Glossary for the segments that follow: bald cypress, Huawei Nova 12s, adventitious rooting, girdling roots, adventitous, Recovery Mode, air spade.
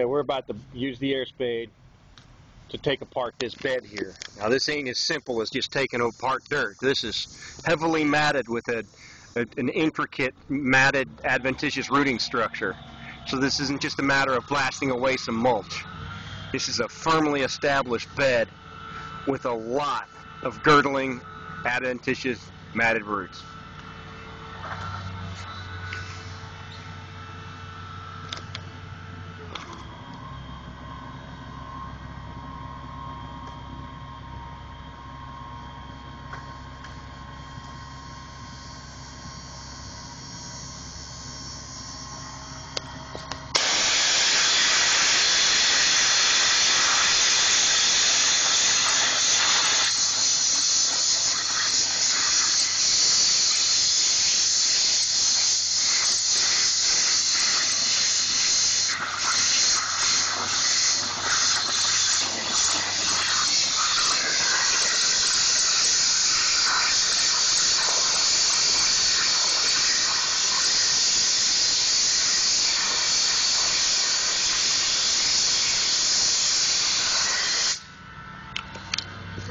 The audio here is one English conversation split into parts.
Okay, we're about to use the air spade to take apart this bed here. Now this ain't as simple as just taking apart dirt. This is heavily matted with an intricate matted adventitious rooting structure. So this isn't just a matter of blasting away some mulch. This is a firmly established bed with a lot of girdling adventitious matted roots.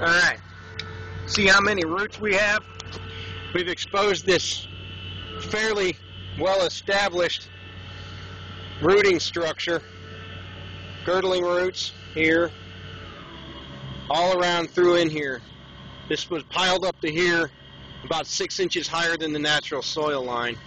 Alright, see how many roots we have? We've exposed this fairly well-established rooting structure, girdling roots here, all around through in here. This was piled up to here, about 6 inches higher than the natural soil line.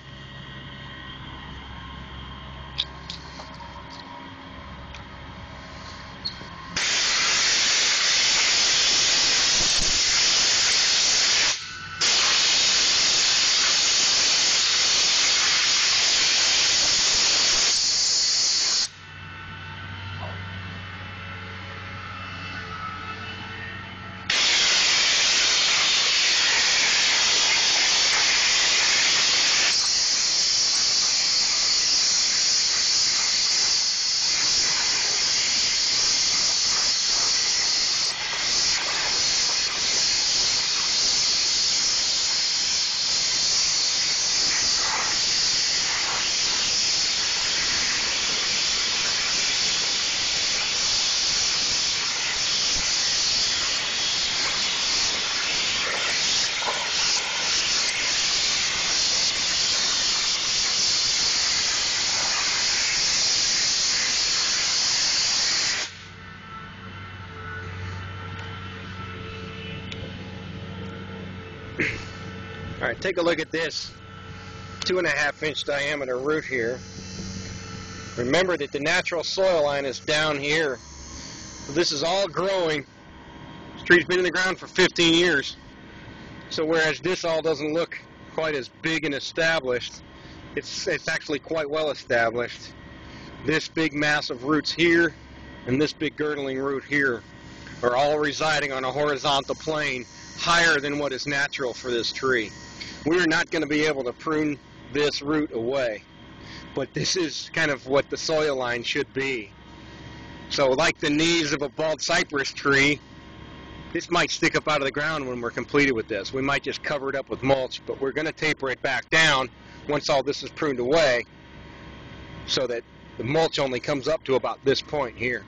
Alright, take a look at this 2.5-inch diameter root here. Remember that the natural soil line is down here. So this is all growing. This tree's been in the ground for 15 years. So whereas this all doesn't look quite as big and established, it's actually quite well established. This big mass of roots here and this big girdling root here are all residing on a horizontal plane higher than what is natural for this tree. We're not going to be able to prune this root away, but this is kind of what the soil line should be. So like the knees of a bald cypress tree, this might stick up out of the ground when we're completed with this. We might just cover it up with mulch, but we're going to taper it back down once all this is pruned away so that the mulch only comes up to about this point here.